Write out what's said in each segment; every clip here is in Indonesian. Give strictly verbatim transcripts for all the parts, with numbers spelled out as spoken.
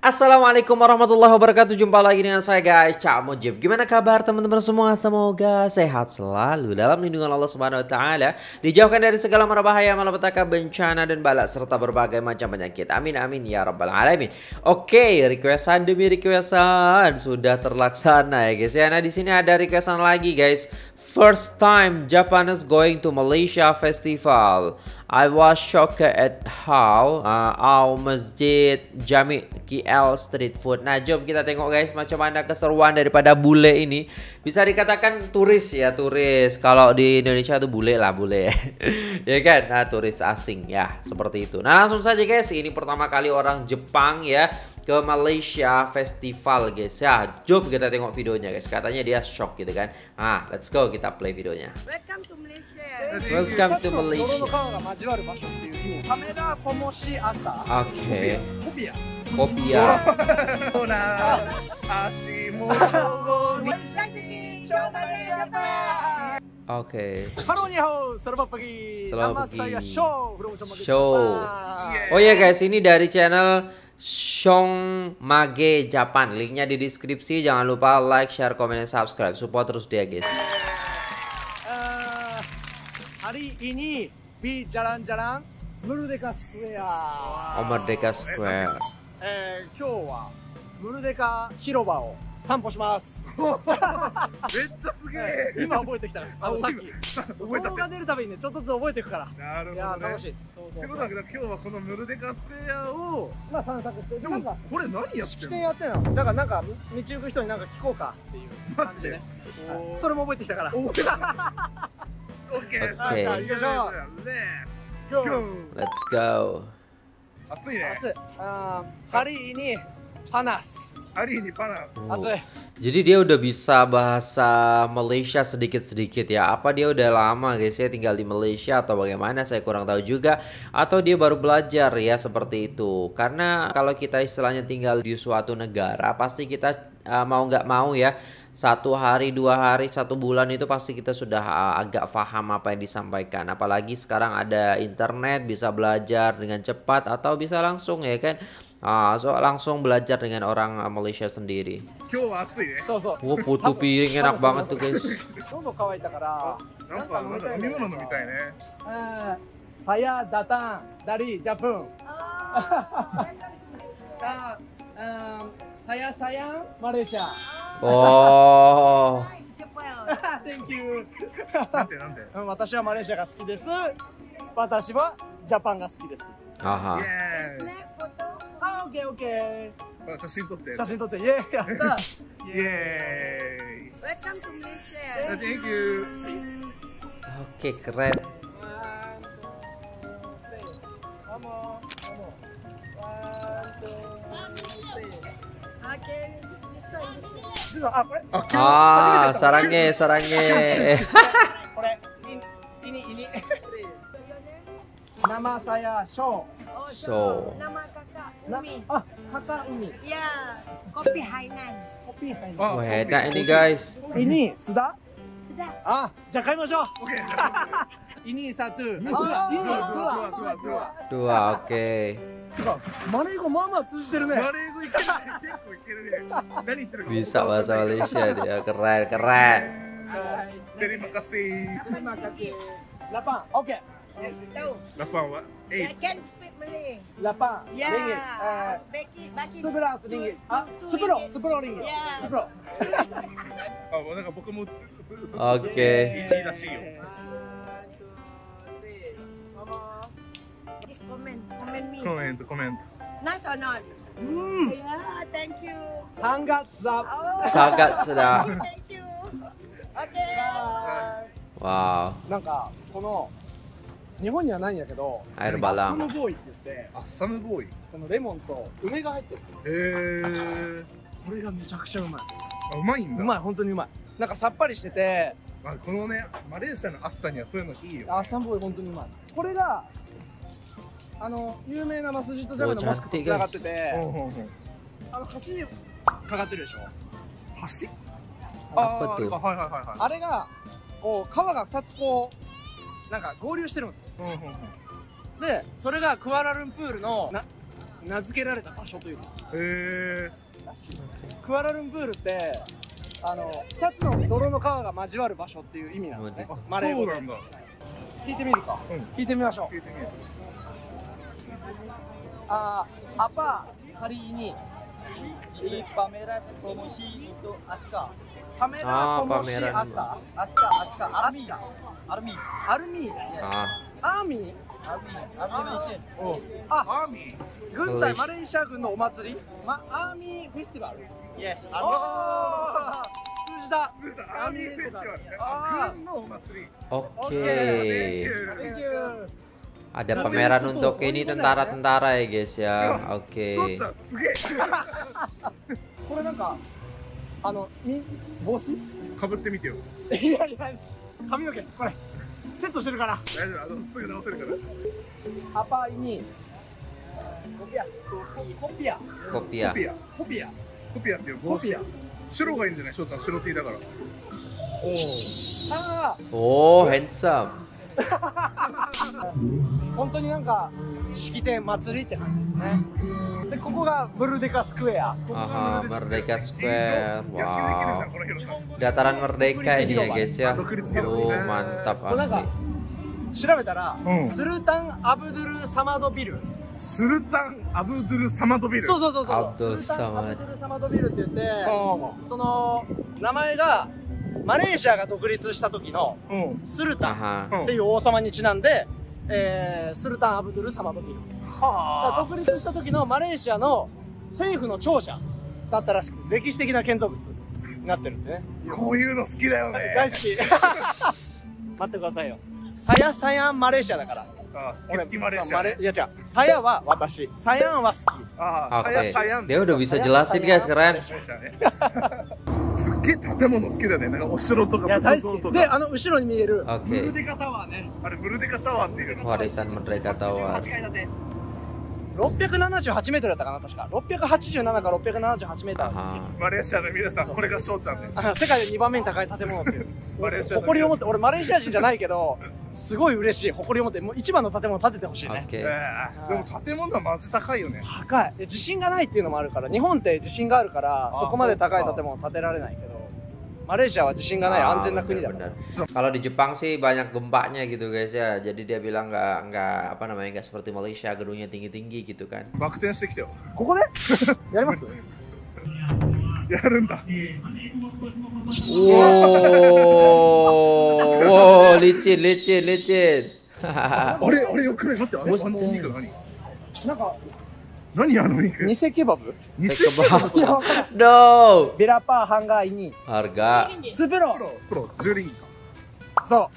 Assalamualaikum warahmatullahi wabarakatuh. Jumpa lagi dengan saya guys, Cak Mojib. Gimana kabar teman-teman semua? Semoga sehat selalu dalam lindungan Allah Subhanahu wa taala, dijauhkan dari segala mara bahaya, malapetaka, bencana dan bala serta berbagai macam penyakit. Amin amin ya rabbal alamin. Oke, requestan demi requestan sudah terlaksana ya guys. Ya, nah di sini ada requestan lagi guys. First time Japan is going to Malaysia festival. I was shocked at how uh, our Masjid Jamek K L street food. Nah, jom kita tengok guys macam mana keseruan daripada bule ini. Bisa dikatakan turis ya, turis. Kalau di Indonesia tuh bule lah, bule. Ya kan? Nah, turis asing ya, seperti itu. Nah, langsung saja guys, ini pertama kali orang Jepang ya ke Malaysia festival guys ya. Jom kita tengok videonya guys. Katanya dia shock gitu kan. Ah, let's go kita play videonya. Welcome to Malaysia. Welcome to Malaysia. Oke. Kopiah. Kopiah. Oke. Selamat pagi. Nama saya Sho. Sho. Oh ya guys, ini dari channel Chonmage Japan. Linknya di deskripsi. Jangan lupa like, share, komen, dan subscribe. Support terus dia guys. Hari ini di jalan-jalan Merdeka Square. Oh, Merdeka Square. Eh, kyou wa Merdeka hiroba wo sanpo shimasu. Meccha sugee. Ima oboete kita. Ano saki. Oboete ga deru tabi ni ne, chotto zu oboete ku kara. Naruhodo. Ya, tanoshii. Te koto wa kyou wa kono Merdeka Square wo ima sansaku shite. Demo kore nani yatte nu? Shite yatte nu. Da kara nanka michi yuku hito ni nanka kikou ka tte iu kanji ne. Sore mo oboete kita kara. Oke. Let's go. Hari ini panas. Hari ini panas. Jadi dia udah bisa bahasa Malaysia sedikit-sedikit ya. Apa dia udah lama guys ya tinggal di Malaysia atau bagaimana, saya kurang tahu juga. Atau dia baru belajar ya, seperti itu. Karena kalau kita istilahnya tinggal di suatu negara, pasti kita Uh, mau nggak mau ya, satu hari, dua hari, satu bulan itu pasti kita sudah uh, agak paham apa yang disampaikan. Apalagi sekarang ada internet, bisa belajar dengan cepat atau bisa langsung ya kan. Ah, so langsung belajar dengan orang Malaysia sendiri. Wow, putu piring enak banget tuh guys. Saya datang dari Jepang. Saya sayang Malaysia. Oh. Thank you. Watashi wa Malaysia ga suki desu. Watashi wa Japan ga suki desu. Aha. Ah, oke oke. Shashin totte. Shashin totte. Yeah. Yay. Welcome to Malaysia. Thank you. Oke, keren. Kamu. Ah, sarangnya, sarangnya. Ini, ini. Nama saya Sho. Sho. Nama kakak Umi. Ah, kakak Umi. Ya, kopi Hainan. Kopi Hainan. Oh, enak ini guys. Ini sudah? Sudah. Ah, jakai masuk. Oke. Ini satu. Dua, dua, dua, dua. Dua, oke. Bisa bahasa Malaysia dia, keren keren. Terima kasih. Terima kasih. Lapang, oke. Tahu. Lapang, Wak. Eh. I can speak Malay. Lapang. Ya. Sebelas ringgit. Ah, sepuluh, sepuluh ringgit. Sepuluh. Oh, mana kau bukan muzik? Oke. Just comment, comment me. Comment, comment. Nice or not? Mm. Yeah, thank you. Sangat sedap. Oh. Sangat sedap. Thank you. Okay. Wow. Nanka, kono Nihon ni wa nai ya kedo. Air balang. Assam boy tte. Assam boy. Kono lemon to ume ga haitteru. He. Kore ga mechakcha umai. Umai inda. Umai, hontou ni umai. Nanka sappari shite te. Kono ne Malaysia no assa ni wa sou you no ii yo. Assam boy hontou ni umai. Kore ga Ano, yume na Masjid Jamek no mosque to tsunagatte te. Ano, hashi ni kagatteru desho. Hashi? Ah, hai hai hai hai. Are ga ko kawa ga two tsu ko nanka gouryū shiteru desu. De, sore ga Kuala Lumpur no 名付けられた場所というか、へー、らしい。クアラルンプールってあのふたつの泥の川が交わる場所っていう意味なのね、マレー語で。そうなんだ。聞いてみるか、うん、聞いてみましょう。聞いてみよう。あー、アパハリーニdi pameran promosi untuk Aska. Pameran ah, promosi pameran Aska. Aska, Aska, Army. Army. Army. Yes. Ah. Army. Army. Army Malaysian. Oh. Ah, Army. Guntai Malaysia gun no omatsuri. Ma Army Festival. Yes. Army. Oh. Suzuda. Suzuda. Army Festival. Ah. Gun no omatsuri. Okay. Thank you. Ada pameran untuk ini tentara-tentara ya guys ya. Oke. Apa ini? Kopiah. Kopiah. Kopiah. Kopiah. Kopiah. Kopiah. Shiro ga ii janai, Sho-chan, shiro tea dakara. Oh, handsome. 本当になんか式典祭りって感じですね。でここがメルデカスクエア。ああ、メルデカスクエア。わあ。dataran merdeka ini ya guys ya. Oh mantap asli. 調べたら、スルタンアブドゥルサマドビル。スルタンアブドゥルサマドビル。そうそうそうそう。スルタンアブドゥルサマドビルって言って、その名前が。マレーシアが独立した時のスルタンっていう王様にちなんで、えー、スルタンアブドゥル・サマドビル。はあ。独立した時のマレーシアの政府の庁舎だったらしく、歴史的な建造物になってるんでね。こういうの好きだよね。大好き。待ってくださいよ。サヤサヤンマレーシアだから。ああ、好きマレーシア。いや違う。サヤは私。サヤンは好き。ああ、サヤサヤン。でも、udah bisa jelasin guys keren。すっげえ建物好きだね。なんかお城とか仏像とか。で、あの後ろに見えるムルデカタワーね。あれムルデカタワーっていう。warisan Merdekaタワー。ろっぴゃくななじゅうはちメートルだったかな確か。ろっぴゃくはちじゅうななかろっぴゃくななじゅうはちメートル。マレーシアの皆さん、これがショウちゃんです。世界でにばんめに高い建物っていう。誇りを持って、俺マレーシア人じゃないけど、すごい嬉しい。誇りを持って、もう一番の建物を建ててほしいね。でも建物はマジ高いよね。高い。地震がないっていうのもあるから、日本って地震があるから、そこまで高い建物を建てられないけど、マレーシアは地震がない安全な国だから。Kalau di Jepang sih banyak gempanya gitu guys ya. Jadi dia bilang nggak nggak apa namanya nggak seperti Malaysia gedungnya tinggi-tinggi gitu kan. Baktenしてきたよ。ここで？やります？やるんだ。おお、licin licin licin。あれあれよくない待って、あのお肉何？なんか何あの肉？偽ケバブ？偽ケバブ。No。ベラパーハンガーイニ。harga。スプロ。スプロ。じゅうリンギット。そう。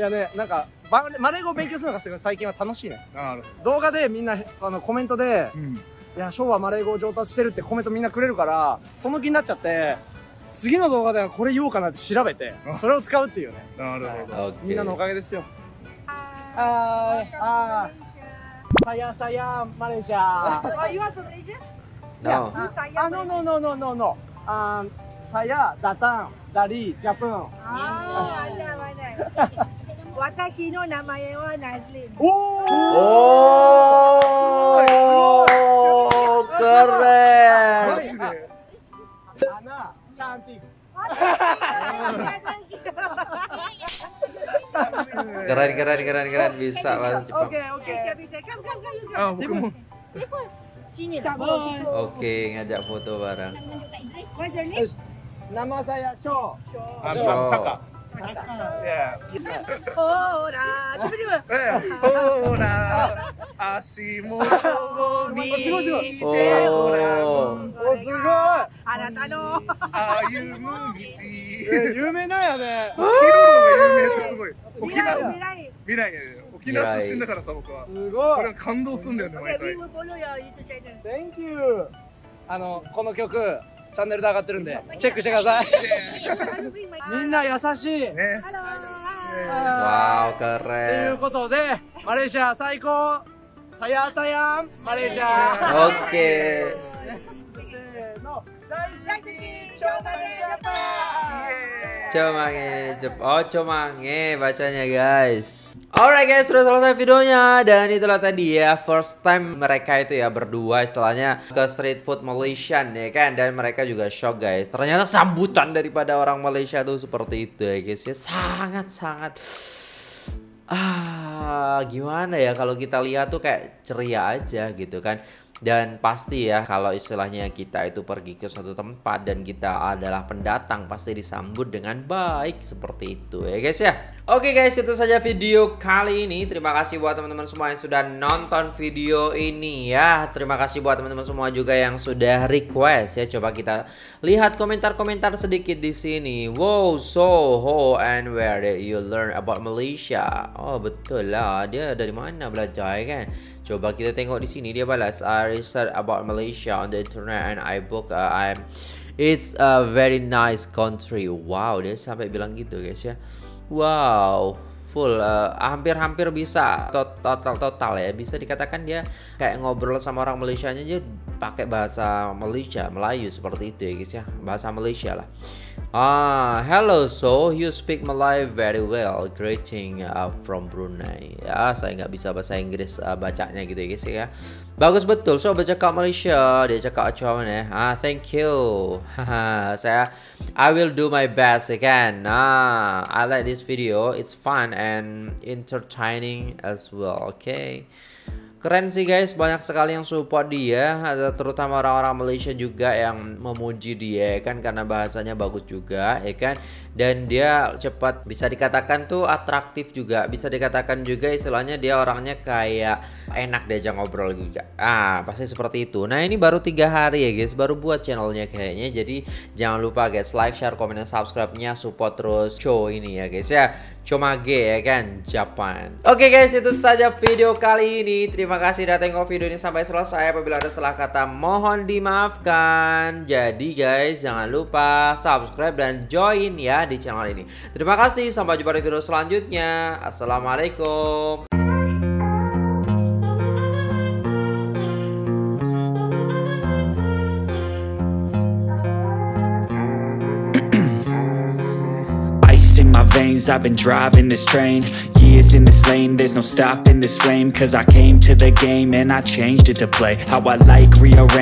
いやね、なんかマレー語勉強するのがすごい最近は楽しいね。動画でみんなあのコメントで。いや、ショーはマレー語を上達してるってコメントみんなくれるから、その気になっちゃって、次の動画ではこれ言おうかなって調べて、それを使うっていうね。なるほど。みんなのおかげですよ。あー、あー、さやさやマレーシア。You are from Malaysia? No. Ah, no, no, no, no, no, no. Ah, saya datang dari Jepang. Ah, ada, ada. Watashi no namae wa Nasrin. Oh. Keren. Anak cantik. Keren keren keren keren bisa bahasa Jepang. Oke oke. Oke, ngajak foto bareng. Nama saya Sho. Sho. Ya. Ora, tiba-tiba. Ora, asimu mi. Ora, osugo. Anata no. Ayumu michi. Yume na ya ne. Thank you. あのこの曲。チャンネルで上がってるんでチェックしてください。みんな優しい。わお、かっこいい。ということでマレーシア最高。さやさやんマレーシア。オッケー。せーの、大好きチョマゲジャパン。チョマゲジャパン。Oh, Chonmage bacanya guys. Alright guys, sudah selesai videonya. Dan itulah tadi ya, first time mereka itu ya berdua istilahnya ke street food Malaysia ya kan. Dan mereka juga shock guys, ternyata sambutan daripada orang Malaysia tuh seperti itu ya guys ya. Sangat-sangat ah, gimana ya, kalau kita lihat tuh kayak ceria aja gitu kan. Dan pasti ya kalau istilahnya kita itu pergi ke suatu tempat dan kita adalah pendatang, pasti disambut dengan baik seperti itu ya guys ya. Oke guys, itu saja video kali ini. Terima kasih buat teman-teman semua yang sudah nonton video ini ya. Terima kasih buat teman-teman semua juga yang sudah request ya. Coba kita lihat komentar-komentar sedikit di sini. Wow, so how and where did you learn about Malaysia? Oh betul lah, dia dari mana belajar ya kan. Coba kita tengok di sini, dia balas I research about Malaysia on the internet and I book uh, I'm it's a very nice country. Wow, dia sampai bilang gitu guys ya. Wow, full hampir-hampir uh, bisa total-total ya. Bisa dikatakan dia kayak ngobrol sama orang Malaysianya aja pakai bahasa Malaysia, Melayu seperti itu ya guys ya. Bahasa Malaysia lah. Ah, hello, so you speak Malay very well. Greeting uh, from Brunei. Ya, saya nggak bisa bahasa Inggris uh, bacanya gitu ya guys ya. Bagus betul, so bercakap Malaysia. Dia cakap cuman ya. Ah, thank you. Saya, I will do my best again. Nah, I like this video. It's fun and entertaining as well. Okay. Keren sih guys, banyak sekali yang support dia, terutama orang-orang Malaysia juga yang memuji dia ya kan, karena bahasanya bagus juga ya kan. Dan dia cepat, bisa dikatakan tuh atraktif juga, bisa dikatakan juga istilahnya dia orangnya kayak enak diajak ngobrol juga. Ah, pasti seperti itu. Nah ini baru tiga hari ya guys, baru buat channelnya kayaknya. Jadi jangan lupa guys, like, share, komen, dan subscribe-nya, support terus Sho ini ya guys ya, Chonmage ya kan, Japan. Oke guys, itu saja video kali ini. Terima Terima kasih sudah tengok video ini sampai selesai. Apabila ada salah kata mohon dimaafkan. Jadi guys, jangan lupa subscribe dan join ya di channel ini. Terima kasih, sampai jumpa di video selanjutnya. Assalamualaikum. I've been driving this train, years in this lane, there's no stopping this flame, cause I came to the game and I changed it to play how I like, rearrange.